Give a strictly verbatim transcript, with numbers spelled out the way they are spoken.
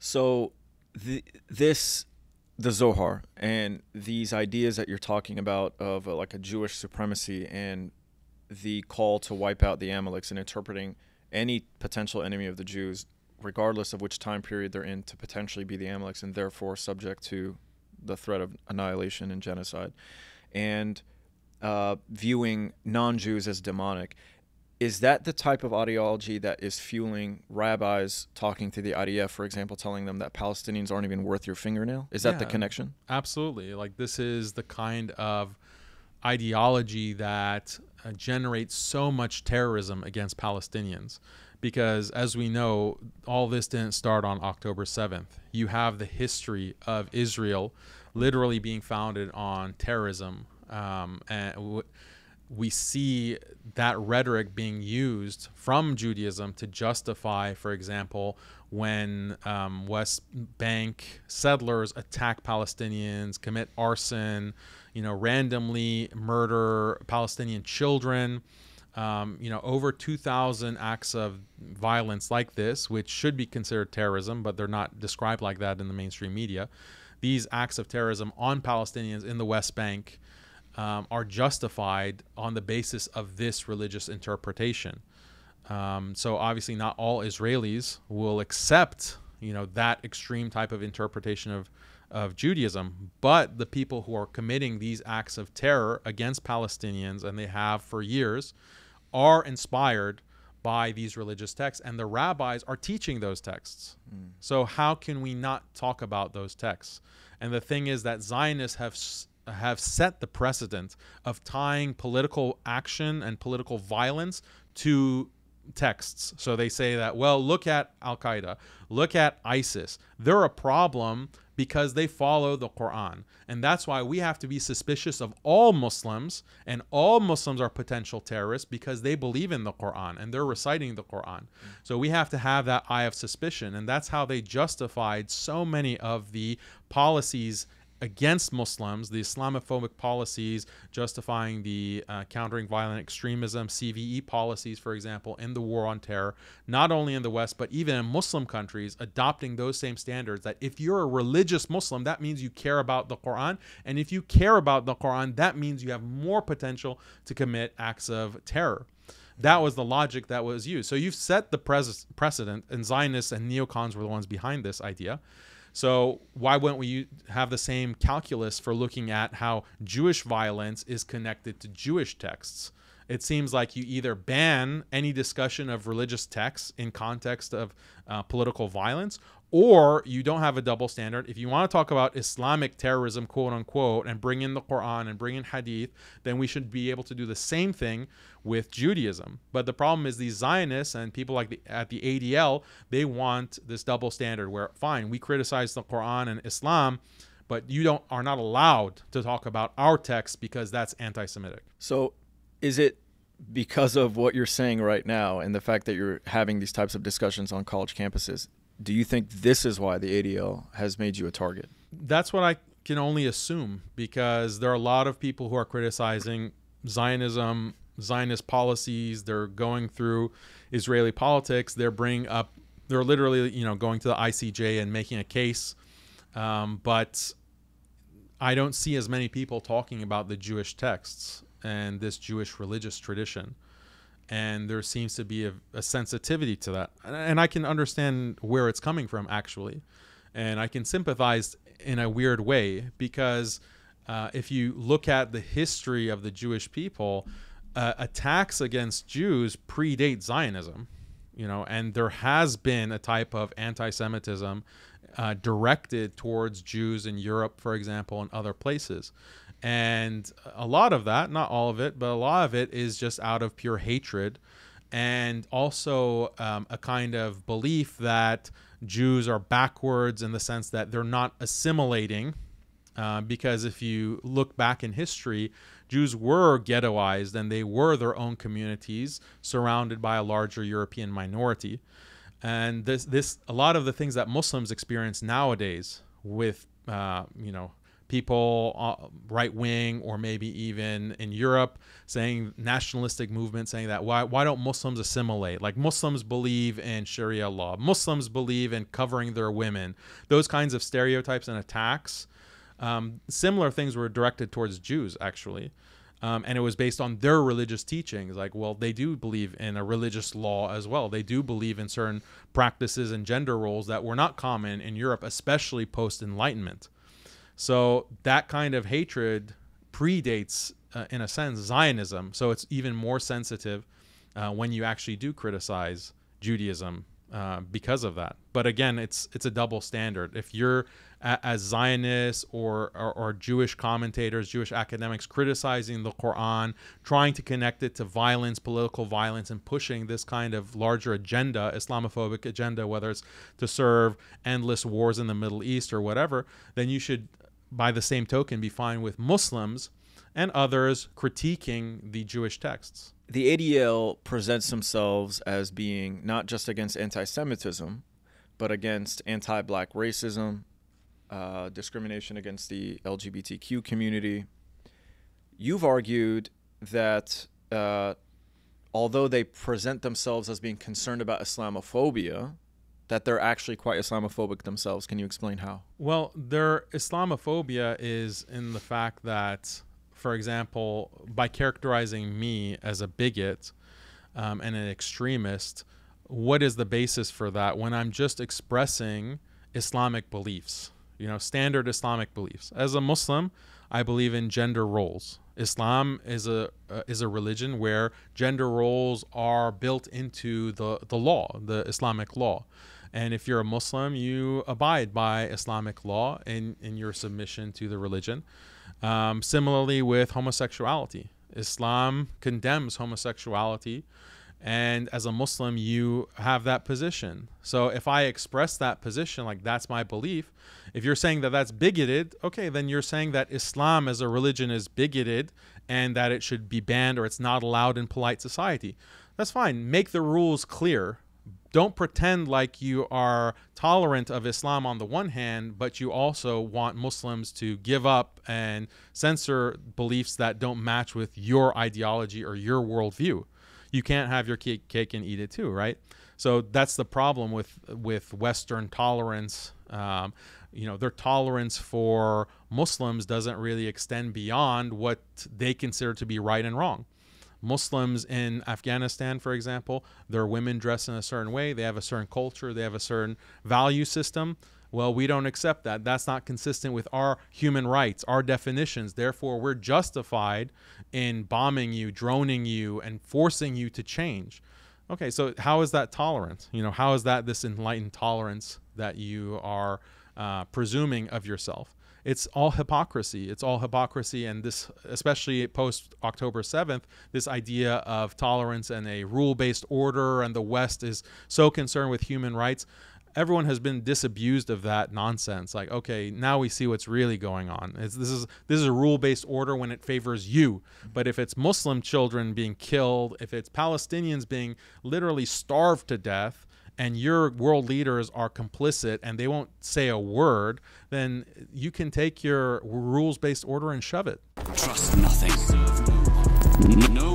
So the, this, the Zohar and these ideas that you're talking about of uh, like a Jewish supremacy and the call to wipe out the Amaleks and interpreting any potential enemy of the Jews, regardless of which time period they're in, to potentially be the Amaleks and therefore subject to the threat of annihilation and genocide, and uh, viewing non-Jews as demonic. Is that the type of ideology that is fueling rabbis talking to the I D F, for example, telling them that Palestinians aren't even worth your fingernail? Is that yeah, the connection? Absolutely. Like, this is the kind of ideology that uh, generates so much terrorism against Palestinians. Because, as we know, all this didn't start on October seventh. You have the history of Israel literally being founded on terrorism. Um, and w we see that rhetoric being used from Judaism to justify, for example, when um, West Bank settlers attack Palestinians, commit arson, you know, randomly murder Palestinian children. Um, you know, over two thousand acts of violence like this, which should be considered terrorism, but they're not described like that in the mainstream media. These acts of terrorism on Palestinians in the West Bank um, are justified on the basis of this religious interpretation. Um, so obviously not all Israelis will accept, you know, that extreme type of interpretation of, of Judaism, but the people who are committing these acts of terror against Palestinians, and they have for years, are inspired by these religious texts, and the rabbis are teaching those texts. Mm. So how can we not talk about those texts? And the thing is that Zionists have have set the precedent of tying political action and political violence to texts. So they say that, well, look at Al-Qaeda, look at ISIS. They're a problem because they follow the Quran. And that's why we have to be suspicious of all Muslims, and all Muslims are potential terrorists because they believe in the Quran and they're reciting the Quran. Mm-hmm. So we have to have that eye of suspicion. And that's how they justified so many of the policies against Muslims, the Islamophobic policies, justifying the uh, countering violent extremism, C V E policies, for example, in the war on terror, not only in the West, but even in Muslim countries, adopting those same standards that if you're a religious Muslim, that means you care about the Quran. And if you care about the Quran, that means you have more potential to commit acts of terror. That was the logic that was used. So you've set the precedent, and Zionists and neocons were the ones behind this idea. So why wouldn't we have the same calculus for looking at how Jewish violence is connected to Jewish texts? It seems like you either ban any discussion of religious texts in context of uh, political violence, or you don't have a double standard. If you want to talk about Islamic terrorism, quote unquote, and bring in the Quran and bring in Hadith, then we should be able to do the same thing with Judaism. But the problem is these Zionists and people like the, at the A D L, they want this double standard where, fine, we criticize the Quran and Islam, but you don't are not allowed to talk about our text because that's anti-Semitic. So is it because of what you're saying right now and the fact that you're having these types of discussions on college campuses, do you think this is why the A D L has made you a target? That's what I can only assume, because there are a lot of people who are criticizing Zionism, Zionist policies. They're going through Israeli politics. They're bringing up, they're literally, you know, going to the I C J and making a case. Um, but I don't see as many people talking about the Jewish texts and this Jewish religious tradition. And there seems to be a, a sensitivity to that. And, and I can understand where it's coming from, actually. And I can sympathize in a weird way, because uh, if you look at the history of the Jewish people, uh, attacks against Jews predate Zionism, you know, and there has been a type of anti-Semitism uh, directed towards Jews in Europe, for example, and other places. And a lot of that, not all of it, but a lot of it is just out of pure hatred, and also um, a kind of belief that Jews are backwards in the sense that they're not assimilating. Uh, because if you look back in history, Jews were ghettoized and they were their own communities surrounded by a larger European minority. And this, this, a lot of the things that Muslims experience nowadays with, uh, you know, people uh, right wing, or maybe even in Europe, saying nationalistic movement, saying that why, why don't Muslims assimilate? Like, Muslims believe in Sharia law. Muslims believe in covering their women. Those kinds of stereotypes and attacks. Um, similar things were directed towards Jews, actually. Um, and it was based on their religious teachings. Like, well, they do believe in a religious law as well. They do believe in certain practices and gender roles that were not common in Europe, especially post-Enlightenment. So that kind of hatred predates, uh, in a sense, Zionism. So it's even more sensitive uh, when you actually do criticize Judaism uh, because of that. But again, it's it's a double standard. If you're as Zionists or, or, or Jewish commentators, Jewish academics criticizing the Quran, trying to connect it to violence, political violence, and pushing this kind of larger agenda, Islamophobic agenda, whether it's to serve endless wars in the Middle East or whatever, then you should, by the same token, be fine with Muslims and others critiquing the Jewish texts. The A D L presents themselves as being not just against anti-Semitism, but against anti-Black racism, Uh, discrimination against the L G B T Q community. You've argued that uh, although they present themselves as being concerned about Islamophobia, that they're actually quite Islamophobic themselves. Can you explain how? Well, their Islamophobia is in the fact that, for example, by characterizing me as a bigot um, and an extremist, what is the basis for that when I'm just expressing Islamic beliefs? You know, standard Islamic beliefs. As a Muslim, I believe in gender roles. Islam is a uh, is a religion where gender roles are built into the the law, the Islamic law. And if you're a Muslim, you abide by Islamic law in in your submission to the religion. Um, similarly, with homosexuality, Islam condemns homosexuality. And as a Muslim, you have that position. So if I express that position, like, that's my belief, if you're saying that that's bigoted, okay, then you're saying that Islam as a religion is bigoted and that it should be banned or it's not allowed in polite society. That's fine. Make the rules clear. Don't pretend like you are tolerant of Islam on the one hand, but you also want Muslims to give up and censor beliefs that don't match with your ideology or your worldview. You can't have your cake, cake and eat it too, right? So that's the problem with with Western tolerance. Um, you know, their tolerance for Muslims doesn't really extend beyond what they consider to be right and wrong. Muslims in Afghanistan, for example, their women dress in a certain way. They have a certain culture. They have a certain value system. Well, we don't accept that. That's not consistent with our human rights, our definitions. Therefore, we're justified in bombing you, droning you, and forcing you to change. Okay, so how is that tolerant? You know, how is that this enlightened tolerance that you are uh, presuming of yourself? It's all hypocrisy. It's all hypocrisy. And this, especially post October seventh, this idea of tolerance and a rule-based order, and the West is so concerned with human rights. Everyone has been disabused of that nonsense. Like, okay, now we see what's really going on. It's, this is this is a rule-based order when it favors you. But if it's Muslim children being killed, if it's Palestinians being literally starved to death, and your world leaders are complicit and they won't say a word, then you can take your rules-based order and shove it. Trust nothing. No.